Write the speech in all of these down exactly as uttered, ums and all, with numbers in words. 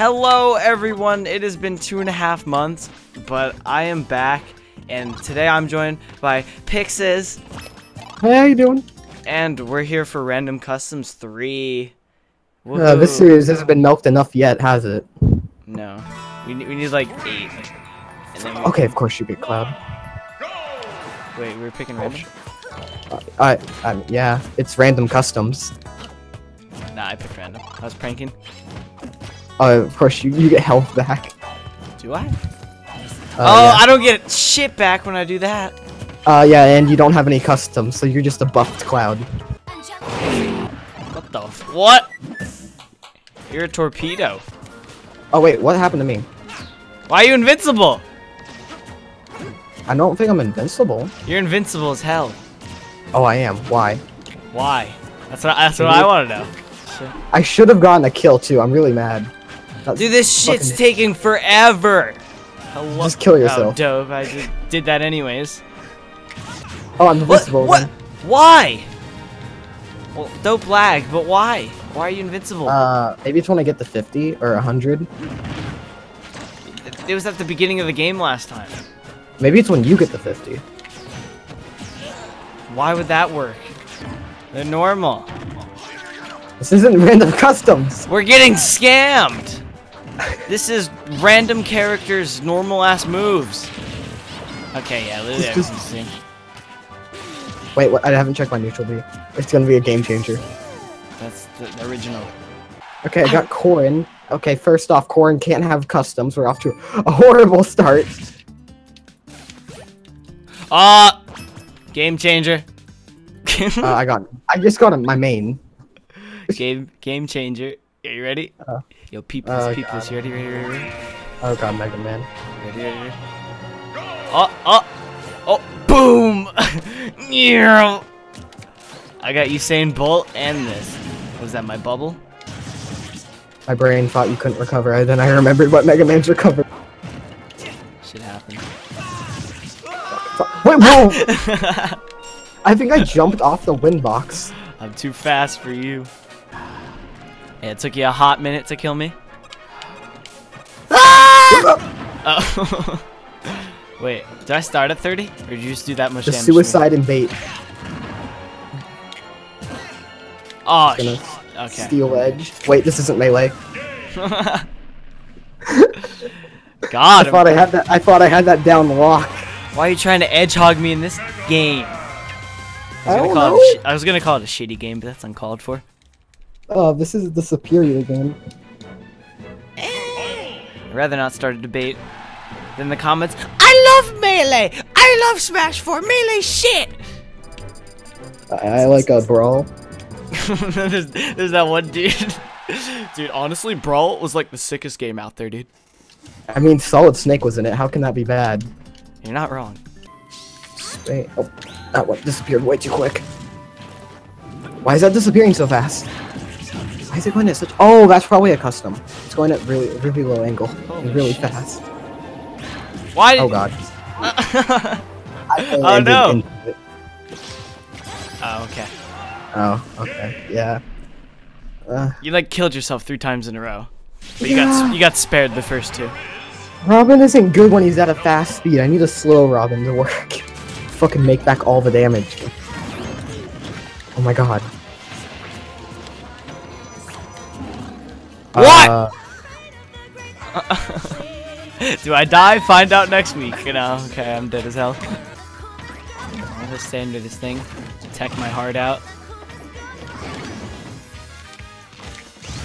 Hello everyone, it has been two and a half months, but I am back, and today I'm joined by Pixes. Hey, how you doing? And we're here for Random Customs three. Uh, this series hasn't been milked enough yet, has it? No. We, we need like eight. And then okay, of course you get Cloud. Wait, we were picking random? Uh, I, I, yeah, it's Random Customs. Nah, I picked random. I was pranking. Oh, of course, you, you get health back. Do I? Uh, oh, yeah. I don't get shit back when I do that. Uh, yeah, and you don't have any customs, so you're just a buffed Cloud. What the f- What? You're a torpedo. Oh, wait, what happened to me? Why are you invincible? I don't think I'm invincible. You're invincible as hell. Oh, I am. Why? Why? That's what, that's what I want to know. Shit. I should have gotten a kill, too. I'm really mad. That's Dude, this shit's taking forever! Hello. Just kill yourself. Oh, dope. I just did that anyways. Oh, I'm invincible. What? What? Why? Well, dope lag, but why? Why are you invincible? Uh, maybe it's when I get to fifty or one hundred. It was at the beginning of the game last time. Maybe it's when you get to fifty. Why would that work? They're normal. This isn't Random Customs. We're getting scammed. This is random characters' normal ass moves. Okay, yeah, literally everything's seen. Wait, what? I haven't checked my neutral B. It's gonna be a game changer. That's the original. Okay, I got Corrin. Okay, first off, Corrin can't have customs. We're off to a horrible start. Ah, uh, game changer. uh, I got. I just got my main. Game game changer. Are you ready? Uh, Yo, peep this, oh peep God. this. You ready, ready, ready, ready? Oh god, Mega Man. Ready, ready, ready? Oh, oh, oh, boom! Yeah. I got Usain Bolt and this. Was that my bubble? My brain thought you couldn't recover, and then I remembered what Mega Man's recovered. Shit happened. Wait, whoa! I think I jumped off the win box. I'm too fast for you. Yeah, it took you a hot minute to kill me. Ah! Oh. Wait, did I start at thirty? Or did you just do that much the damage? Suicide and bait. Oh, gonna okay. Steel edge. Wait, this isn't melee. God, I thought I had that. I thought I had that down the lock. Why are you trying to edgehog me in this game? I, I, call it I was gonna call it a shitty game, but that's uncalled for. Oh, this is the superior game. I'd rather not start a debate than the comments. I love melee. I love Smash four. Melee shit. I, I like a brawl. there's, there's that one dude. Dude, honestly, brawl was like the sickest game out there, dude. I mean, Solid Snake was in it. How can that be bad? You're not wrong. Wait, oh, that one disappeared way too quick. Why is that disappearing so fast? Why is it going at such? Oh, that's probably a custom. It's going at really, really low angle, Holy really shit. fast. Why? Oh god. oh no. Oh okay. Oh okay. Yeah. Uh, you like killed yourself three times in a row, but you yeah. got you got spared the first two. Robin isn't good when he's at a fast speed. I need a slow Robin to work. Fucking make back all the damage. Oh my god. What? Uh, Do I die? Find out next week. You know. Okay, I'm dead as hell. I'll just stay under this thing. Tech my heart out.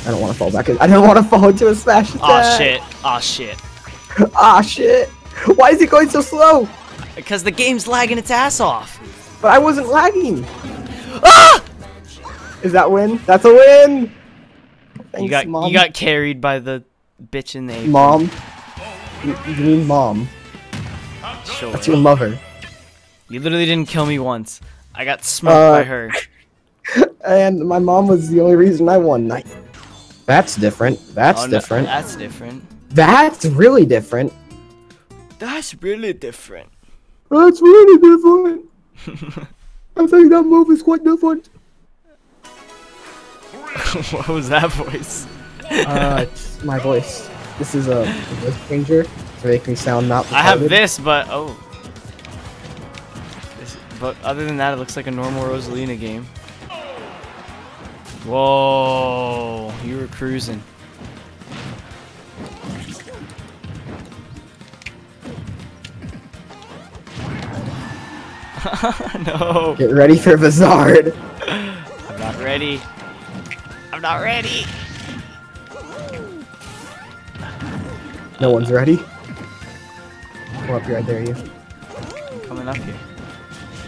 I don't want to fall back. In I don't want to fall into a smash attack. Aw shit. Aw shit. Aw shit. Why is he going so slow? Because the game's lagging its ass off. But I wasn't lagging. Ah! Is that win? That's a win. Thanks, you got Mom. You got carried by the bitch in the apron. Mom. You, you mean mom? Sure. That's your mother. You literally didn't kill me once. I got smoked uh, by her. And my mom was the only reason I won. I, that's different. That's oh, different. No, that's different. That's really different. That's really different. That's really different. I think that move is quite different. What was that voice? Uh, my voice. This is a voice changer to make me sound not retarded. I have this, but oh. This, but other than that, it looks like a normal Rosalina game. Whoa, you were cruising. No. Get ready for Bizarre. I'm not ready. I'm not ready. No one's ready. Come up here, I dare you. I'm coming up here.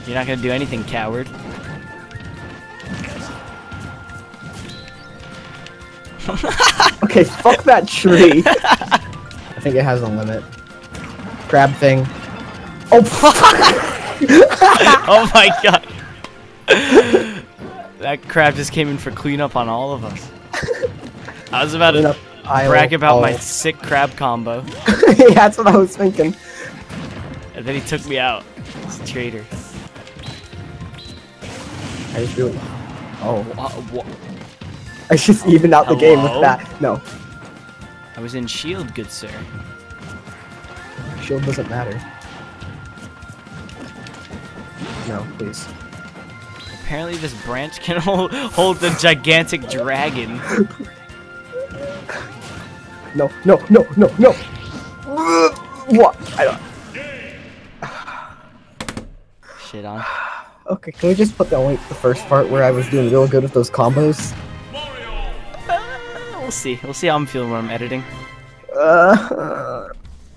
You're not gonna do anything, coward. Okay, fuck that tree. I think it has a limit. Crab thing. Oh fuck! Oh my god. That crab just came in for cleanup on all of us. I was about to brag about my sick crab combo. Yeah, that's what I was thinking. And then he took me out. He's a traitor. I just really... Oh. Uh, I just evened out the Hello? game with that. No. I was in shield, good sir. Shield doesn't matter. No, please. Apparently this branch can hold, hold the gigantic dragon. No, no, no, no, no! What? I don't... Shit on. Okay, can we just put that link to the first part where I was doing real good with those combos? Uh, we'll see. We'll see how I'm feeling when I'm editing. Uh,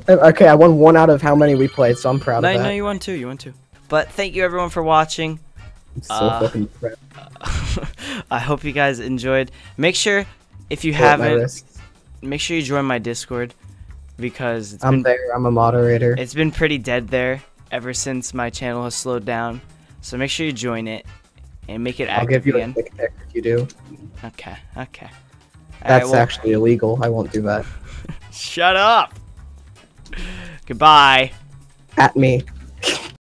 okay, I won one out of how many we played, so I'm proud no, of that. No, you won two, you won two. But thank you everyone for watching. I'm so uh, fucking crap. I hope you guys enjoyed. Make sure if you Hold haven't, make sure you join my Discord because it's I'm been, there. I'm a moderator. It's been pretty dead there ever since my channel has slowed down. So make sure you join it and make it active. I'll give you again. a quick pick if you do. Okay. Okay. That's right, well, actually illegal. I won't do that. Shut up. Goodbye. At me.